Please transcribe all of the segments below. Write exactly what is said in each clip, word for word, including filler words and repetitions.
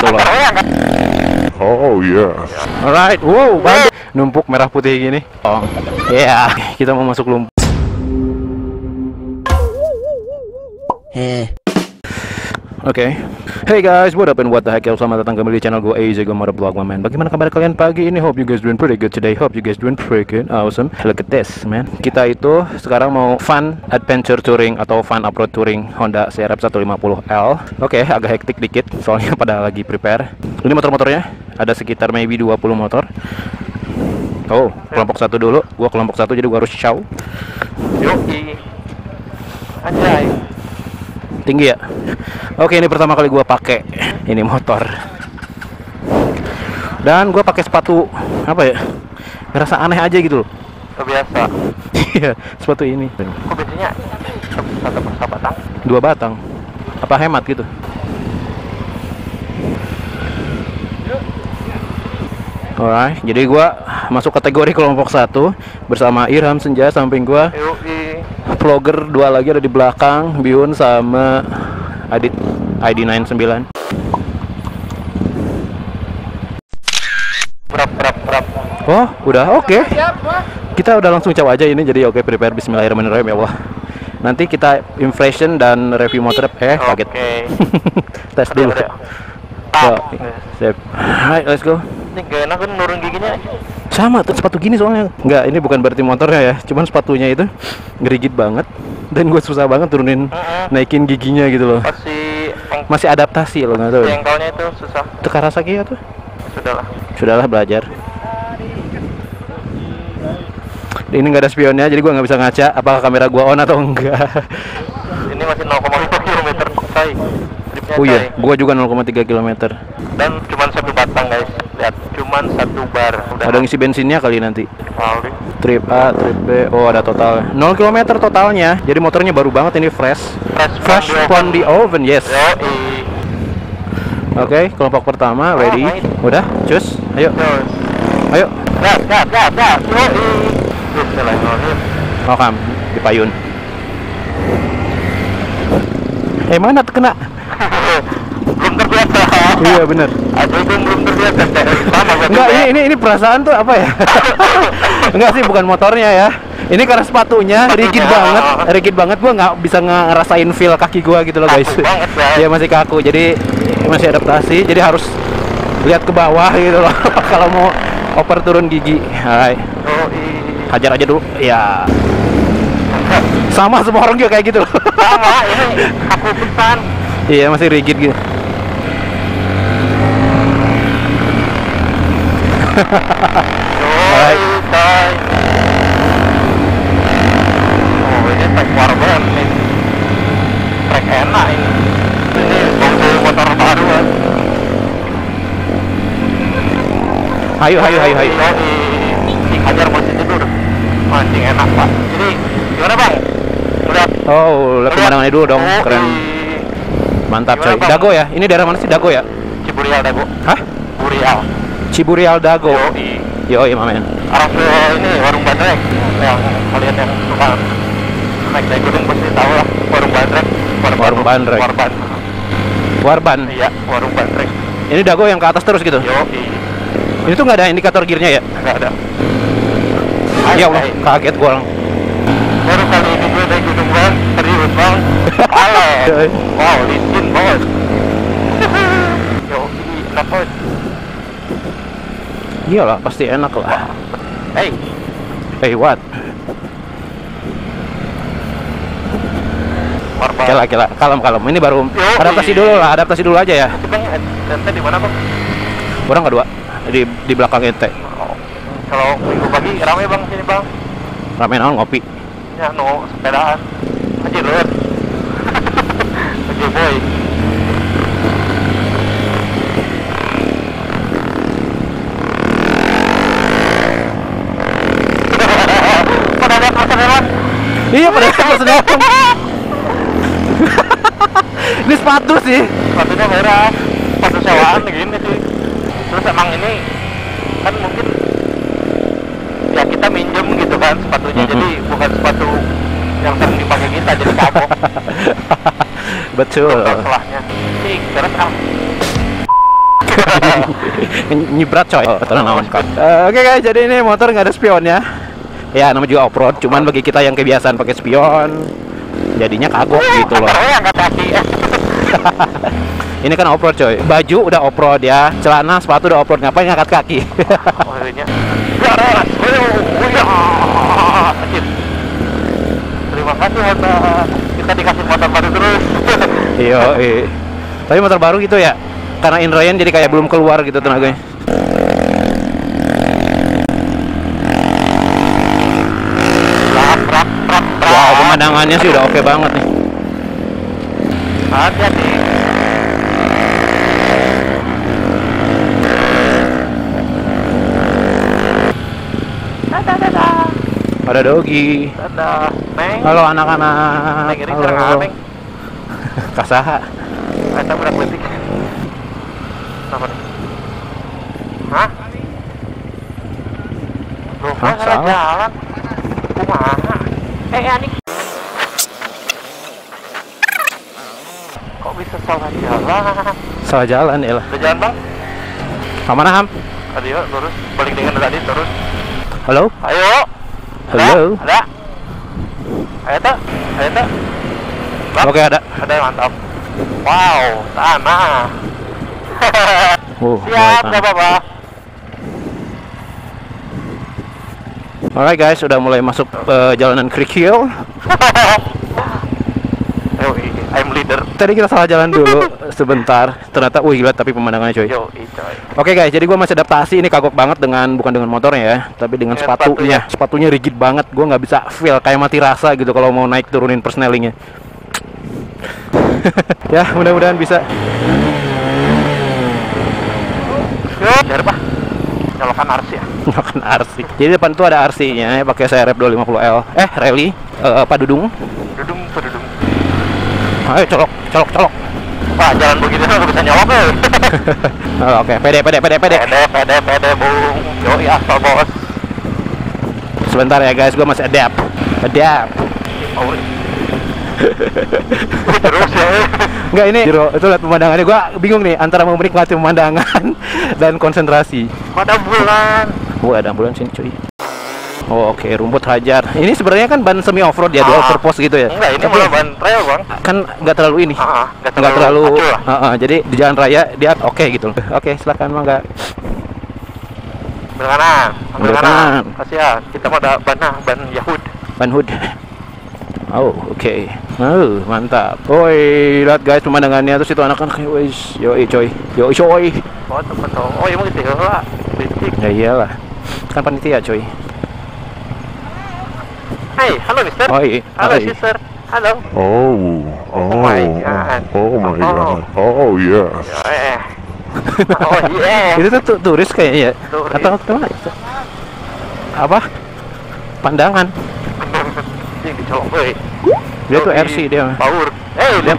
dolar. Oh yeah. Alright, wow, banyak numpuk merah putih gini. Oh, ya, yeah. Kita mau masuk lumpur. Heh. Oke, okay. Hey guys, what up and what the heck? Selamat datang kembali di channel gue A J Gum Vlog, man. Bagaimana kabar kalian pagi ini? Hope you guys doing pretty good today. Hope you guys doing pretty good. Awesome. Look at this, man. Kita itu sekarang mau fun adventure touring atau fun off-road touring Honda C R F seratus lima puluh L. Oke, okay, agak hektik dikit soalnya pada lagi prepare. Ini motor-motornya ada sekitar maybe dua puluh motor. Oh, kelompok satu dulu. Gua kelompok satu jadi gua harus show. Yoki. Anjay. Tinggi ya. Oke, ini pertama kali gua pakai ini motor. Dan gua pakai sepatu apa ya? Ngerasa aneh aja gitu loh. Biasa. Iya, sepatu ini. Kok bedanya satu batang, dua batang. Apa hemat gitu? Alright, jadi gua masuk kategori kelompok satu bersama Irham Senja, samping gua vlogger dua lagi ada di belakang, Biun sama Adit I D sembilan sembilan. Berap, berap, berap. Oh, udah oke. Okay. Kita udah langsung caw aja ini, jadi oke okay, prepare bismillahirrahmanirrahim ya Allah. Nanti kita impression dan review motor eh kaget. Oke. Okay. Tes dulu. So, sip. Alright, let's go. Ini gak enak kan nurun giginya. Sama tuh sepatu gini soalnya. Enggak, ini bukan berarti motornya ya, cuman sepatunya itu gerigit banget dan gue susah banget turunin mm-hmm. naikin giginya gitu loh. Masih masih adaptasi loh, nggak tahu. Jengkolnya itu susah. Tukar rasa kia tuh. Sudahlah. Sudahlah belajar. Ini nggak ada spionnya, jadi gue nggak bisa ngaca apakah kamera gue on atau enggak. Ini masih nol koma lima kilometer selesai. Oh iya, gue juga nol koma tiga kilometer. Dan cuman satu batang guys. Lihat, cuman satu bar. Udah ada ngisi bensinnya kali nanti. Kali. Trip A, trip B. Oh, ada total. nol kilometer totalnya. Jadi motornya baru banget ini fresh. Fresh, fresh from the oven, yes. Oke, okay, kelompok pertama ready. Udah, cus. Ayo. Ayo. Gas, gas, gas, gas. Oh, kam di payun. Eh, mana kena? Belum terbiasa. Iya benar. Aku pun belum terbiasa. Enggak, ini, ini ini perasaan tuh apa ya? Enggak sih, bukan motornya ya. Ini karena sepatunya rigid banget, rigid banget. Gua nggak bisa ngerasain feel kaki gua gitu loh guys. Iya masih kaku, jadi masih adaptasi. Jadi harus lihat ke bawah gitu loh. Kalau mau oper turun gigi, hai. Hajar aja dulu. Ya. Sama semua orang juga kayak gitu loh. Sama, ini aku pesan. Iya masih rigid gitu. Alright. Oh ini trek war banget nih. Trek enak ini. Ini bongkel motor baru. Ayo ayo ayo ayo. Hajar masih tidur. Mancing enak pak. Ini gimana bang? Udah. Oh lihat pemandangannya dulu dong. Keren. Mantap coy. Dago ya? Ini daerah mana sih Dago ya? Ciburial Dago. Hah? Ciburial. Ciburial Dago. Yo, iya mamen. Arah ke ini warung bandrek. Ya, kalian yang suka naik naik gunung pasti tahu lah warung bandrek. Warung bandrek. Warban. Warban. Iya, warung bandrek. Ini Dago yang ke atas terus gitu. Yo. Ini tuh nggak ada indikator gearnya ya? Nggak ada. Ya Allah, kaget gua. Baru kali ini gue naik gunung bang, serius bang. Aleh. Wow, licin banget. Yo, enak banget. Iyalah, pasti enak lah. Hey, hey what? Kela, kela, kalem, kalem. Ini baru adaptasi dulu lah, adaptasi dulu aja ya. Ente di mana bang? Orang kedua di di belakang ente. Kalau minggu pagi ramai bang sini bang. Ramai nong ngopi. Ya, no sepedaan. Aja loh. Oke boy. Iya pada sepeda. Ini sepatu sih. Sepatunya merah. Sepatu sewaan gini sih. Terus emang ini kan mungkin ya kita minjem gitu kan sepatunya. Mm-hmm. Jadi bukan sepatu yang sering dipakai kita jadi kapok. Betul. Terus ah. Nyibrat coy. Oh, uh, Oke okay guys, jadi ini motor nggak ada spionnya. Ya namanya juga off-road, cuman bagi kita yang kebiasaan pakai spion jadinya kagok gitu loh. Ini kan off-road coy. Baju udah off-road ya, celana sepatu udah off-road, ngapain ngangkat kaki? Terima kasih motor. Kita dikasih motor baru terus. Iya, tapi motor baru gitu ya. Karena inroyen jadi kayak belum keluar gitu tenaganya. Wow, pemandangannya sih udah oke okay banget nih. Hati-hati. Ada dogi. Halo anak-anak. Halo. Kasaha. Kasaha berat betik. Apa nih? Hah? Loh, ah, salah jalan. Kumaha? Eh, Anik. Kok bisa salah jalan? Salah jalan, elah. Udah jalan, Bang? Kemana, Ham? Ayo, lurus. Balik dengan tadi, terus. Halo? Ayo. Halo. Ada? Ada? Ayo, tuh. Ayo, tuh. Oke, ada. Ada, mantap. Wow, tanah. Oh, siap, gak apa-apa. Alright guys, udah mulai masuk uh, jalanan kerikil. I'm leader. Tadi kita salah jalan dulu sebentar. Ternyata, wih gila tapi pemandangannya coy. Oke okay, guys, jadi gue masih adaptasi. Ini kagok banget dengan, bukan dengan motornya ya, tapi dengan, dengan sepatunya. sepatunya Sepatunya rigid banget. Gue gak bisa feel, kayak mati rasa gitu kalau mau naik turunin persnelingnya. Ya, mudah-mudahan bisa. Pak, nyalakan R C ya. Nyalakan R C. Jadi depan tuh ada R C-nya, pakai C R F dua lima nol L. Eh, rally, uh, Pak Dudung. Dudung, Pak Dudung. Ayo colok, colok, colok. Pak, jalan begitu nggak bisa nyolok ya. Oh, oke, okay. pede, pede, pede, pede. Pede, pede, pede, bung. Yoi, asal bos. Sebentar ya guys, gua masih adapt. Adapt. Terus ya. Enggak, ini Jero, itu lihat pemandangannya, gua bingung nih antara mau menikmati pemandangan dan konsentrasi. Ada bulan. Wah, oh, ada bulan sini cuy. Oh, oke, okay. Rumput hajar. Ini sebenarnya kan ban semi off-road ya, ah, dual purpose gitu ya. Enggak, ini malah ban trail, Bang. Kan enggak terlalu ini. Heeh, ah, enggak terlalu. terlalu uh, uh, jadi di jalan raya dia oke okay, gitu. Oke, okay, silakan Bang, enggak. Berkanan. Berkanan. Kasih ya, kita mau ada ban ban Yahud. Ban Hud. Oh, oke. Okay. Oh, mantap. Woi, lihat guys pemandangannya. Terus itu anak kan woi, yoi coy. Yoi coy. Oh, teman dong. Oh, emang gitu lah. Betik. Ya iyalah. Kan panitia, coy. Hai, halo Mister. Hai. Halo Hai. Sister. Halo. Oh. Oh. Oh my god. Oh my god. Oh yeah. Yeah. Oh yeah. Itu tuh turis kayaknya ya. Turis. Atau teman? Apa? Pandangan. Dia tuh R C dia. Power. Eh, dia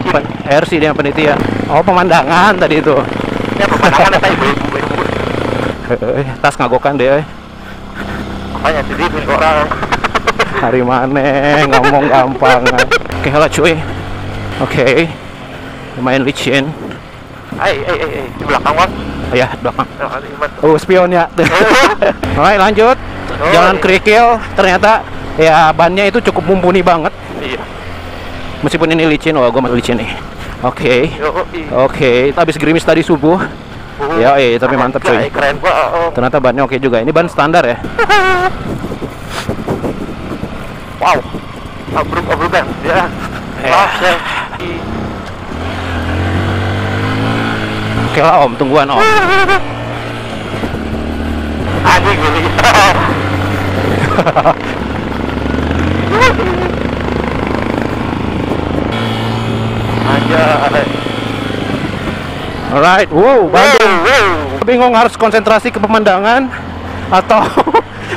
R C dia panitia. Oh, pemandangan tadi itu. Ya pemandangan tadi. Tas ngagokan deh. Apanya sih duit orang. Hari mana ngomong gampang. Oke, halo cuy. Oke. Lumayan licin. Hai, hai, hai, di belakang, Bang. Ya, belakang. Oh, spionnya. Oke, lanjut. Jalan kerikil ternyata. Ya, bannya itu cukup mumpuni banget. Iya. Meskipun ini licin, wah gue masih licin nih. Oke. Okay. Oke, okay. Habis gerimis tadi subuh. Uhum. Ya, eh tapi mantap coy. Keren, ternyata bannya oke okay juga. Ini ban standar ya. Wow. Abruk-abrukan ya. Yeah. Yeah. Oke okay lah Om, tungguan Om. Anjing gini. Alright, wow, Bandung. Bingung harus konsentrasi ke pemandangan atau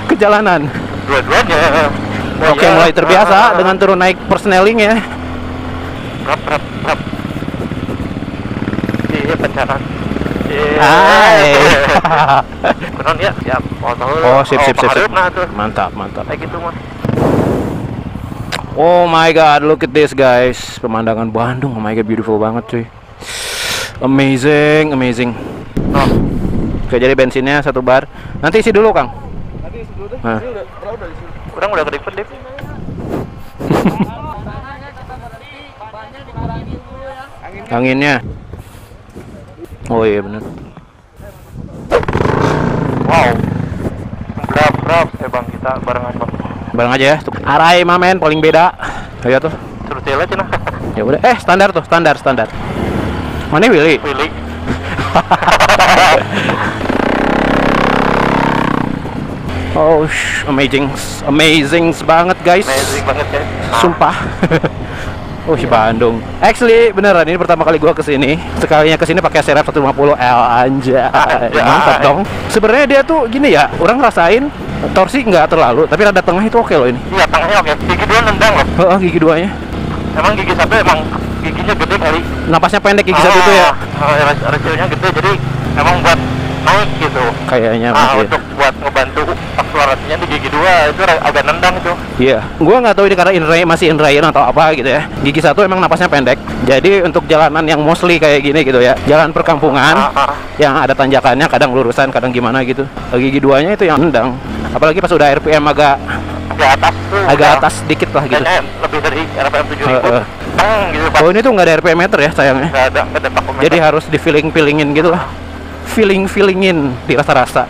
ke jalanan. Dua-duanya. Oke, okay, mulai terbiasa dengan turun naik persneling ya. Rap, rap, rap. Iya, pacaran. Hai. Kenon ya, siap. Oh, sip, sip, sip. Mantap, mantap. Kayak gitu mah. Oh my god, look at this guys. Pemandangan Bandung, oh my god, beautiful banget cuy. Amazing, amazing. Oh. Oke, jadi bensinnya satu bar. Nanti isi dulu, Kang. Nanti isi dulu deh. Nah. Ini udah berapa udah isi? Kurang udah kedipet, Dip. Anginnya. Oh iya benar. Wow. Berap-berap eh Bang, kita bareng aja, Bang. Bareng aja ya. Arai mamen paling beda. Kayak tuh. Terus telat cenah. Ya udah, eh standar tuh, standar, standar. Mana Willy? Willy. Oh, shh, amazing, amazing banget guys. Amazing banget guys. Sumpah. Oh, si Bandung. Actually, beneran ini pertama kali gua kesini. Sekalinya kesini pakai C R F seratus lima puluh L aja. Mantap dong. Sebenarnya dia tuh gini ya, orang rasain torsi nggak terlalu, tapi rada tengah itu oke okay loh ini. Iya, tengahnya oke. Okay. Gigi dua nendang loh. Heeh, gigi duanya. Emang gigi satu emang giginya gede kali. Napasnya pendek gigi ah, satu itu ya. Rasionya gede jadi emang buat naik gitu. Kayaknya ah, untuk buat ngebantu akselerasinya di gigi dua itu agak nendang itu. Iya, yeah. Gua nggak tahu ini karena inrain masih inrain atau apa gitu ya. Gigi satu emang napasnya pendek. Jadi untuk jalanan yang mostly kayak gini gitu ya, jalan perkampungan ah, ah. yang ada tanjakannya kadang lurusan kadang gimana gitu. Gigi duanya itu yang nendang. Apalagi pas udah R P M agak di atas tuh agak atas sedikit lah gitu. Lebih dari R P M tujuh ribu. Uh, uh. Bang, gitu, oh ini tuh nggak ada R P M meter ya sayangnya. Nggak ada, nggak ada takometer. Jadi harus di feeling-feelingin gitu lah. Feeling-feelingin, dirasa-rasa.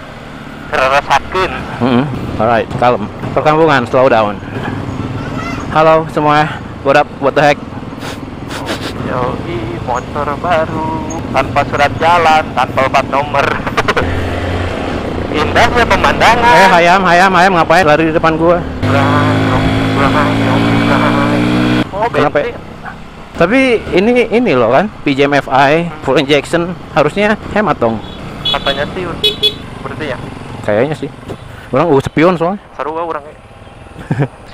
Rasa-rasakin. Mm-hmm. Alright, kalem. Perkampungan, slow down. Halo semua, what up, what the heck? Yoi, motor baru tanpa surat jalan, tanpa plat nomor. Indahnya pemandangan. Eh hayam hayam hayam ngapain lari di depan gua? Oh, kenapa? Ya? Tapi ini ini loh kan P J M F I full injection harusnya hemat dong. Katanya sih berarti ya. Kayaknya sih. Orang uh sepion soalnya. Seru gua orangnya.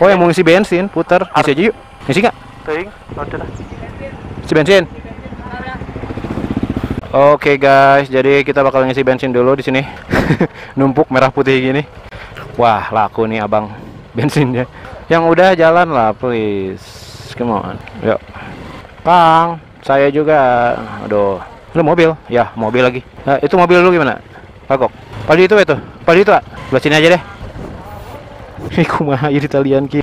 Oh yang mau ngisi bensin putar isi aja yuk. Ngisi nggak? Teuing, udah. Isi bensin. Oke okay guys, jadi kita bakal ngisi bensin dulu di sini. Numpuk merah putih gini. Wah, laku nih abang bensinnya. Yang udah jalan lah, please. Come on. Yuk. Kang, saya juga. Aduh. Lu mobil? Ya, mobil lagi. Nah, itu mobil lu gimana? Kagok. Padi itu itu. Padi itu, Pak. Belah sini aja deh. Ini kumaha iri talian ki.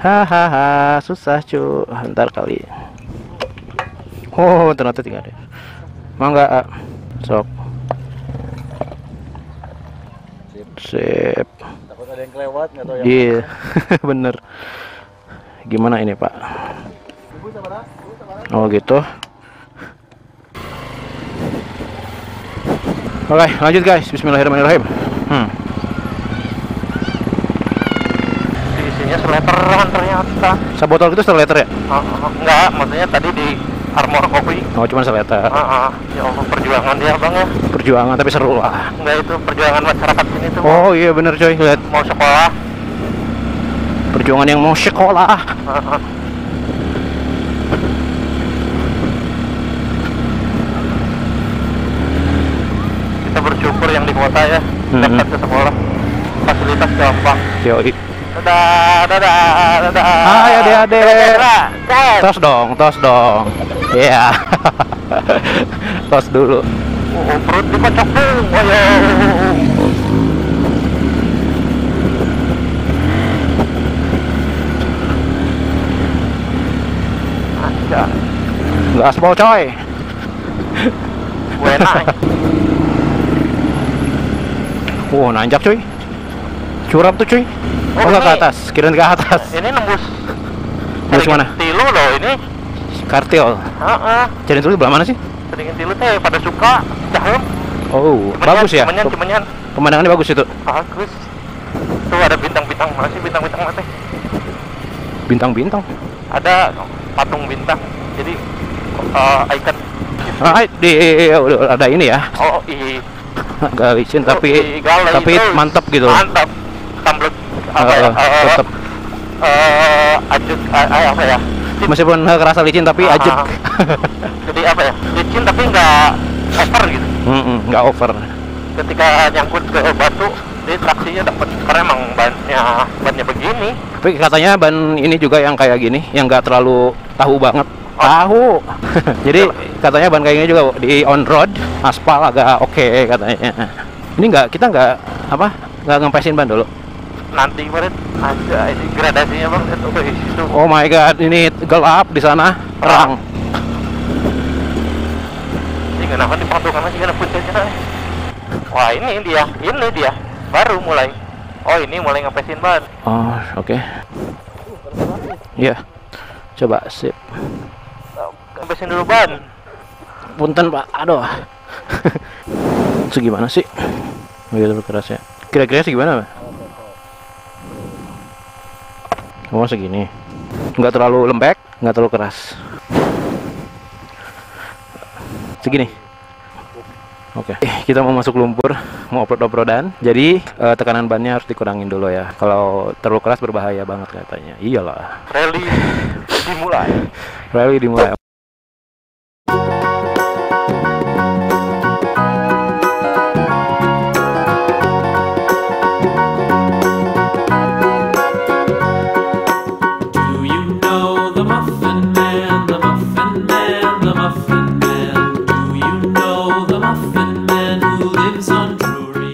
Hahaha, susah, cu. Ntar kali. Oh, ternyata tinggal deh. Mangga, sok. Sip. Takut ada yang kelewat, nggak tahu yang mana. Iya, bener. Gimana ini Pak? Oh gitu. Oke, lanjut guys. Bismillahirrahmanirrahim. Hmm. Isinya seleteran ternyata. Sebotol itu seleter ya? Enggak, maksudnya tadi di Armor Coffee. Oh, cuma seletar. Ah, ah. Ya Allah, perjuangan dia, Bang ya. Perjuangan tapi seru lah. Enggak itu perjuangan masyarakat sini tuh. Oh, iya bener coy, lihat. Mau sekolah. Perjuangan yang mau sekolah. Ah, ah. Kita bersyukur yang di kota ya, dekat mm-hmm. ke sekolah. Fasilitas gampang. Yoi. Dadah, dadah, dadah. Hai, adik-adik. Tos dong, tos dong. Iya. Yeah. Tos dulu. Oh, perut dikocok dong. Ayo. Aja. Enggak aspal, coy. Gue enak. Oh, nanjak, cuy. Curam tuh, cuy. Oh, oh ke atas, kirain ke atas. Ini nembus. Nembus mana? Tilu loh ini. Kartil. Heeh. Jadi tilu belah mana sih? Sedikit tilu teh pada suka cahum. Oh, cuman bagus ya. Cuman, cuman, cuman. Pemandangannya bagus itu. Bagus. Tuh ada bintang-bintang, masih bintang-bintang mati. Bintang-bintang. Ada patung bintang. Jadi uh, icon. Right, di ada ini ya. Oh, i. Agak licin oh, tapi i, tapi mantap gitu. Mantap. Tambah apa uh, ya? Uh, tetap uh, ajuk uh, apa ya? Meskipun kerasa licin tapi ajuk. Uh, jadi apa ya? Licin tapi nggak over gitu. Mm -mm, nggak over. Ketika nyangkut ke batu, jadi traksinya dapat karena emang bannya bannya begini. Tapi katanya ban ini juga yang kayak gini, yang nggak terlalu tahu banget. Tahu. Jadi katanya ban kayunya juga di on road aspal agak oke okay, katanya. Ini nggak, kita nggak apa nggak ngempesin ban dulu. Nanti kemarin ada ini gradasinya bang, itu oh my god, ini gelap di sana, terang. Ini kenapa dipotong masih kena puncaknya? Wah ini dia, ini dia baru mulai. Oh ini mulai ngempesin ban. Oh oke. Okay. Iya. Yeah. Coba sip. Ngempesin dulu ban. Punten pak, aduh. Segimana sih? Begitu berkerasnya. Kira-kira segimana pak? Oh segini, nggak terlalu lembek, nggak terlalu keras. Segini. Oke, okay. Kita mau masuk lumpur, mau off-road-off-roadan. Jadi eh, tekanan bannya harus dikurangin dulu ya. Kalau terlalu keras berbahaya banget katanya. Iyalah. Rally dimulai. Rally dimulai. Oke.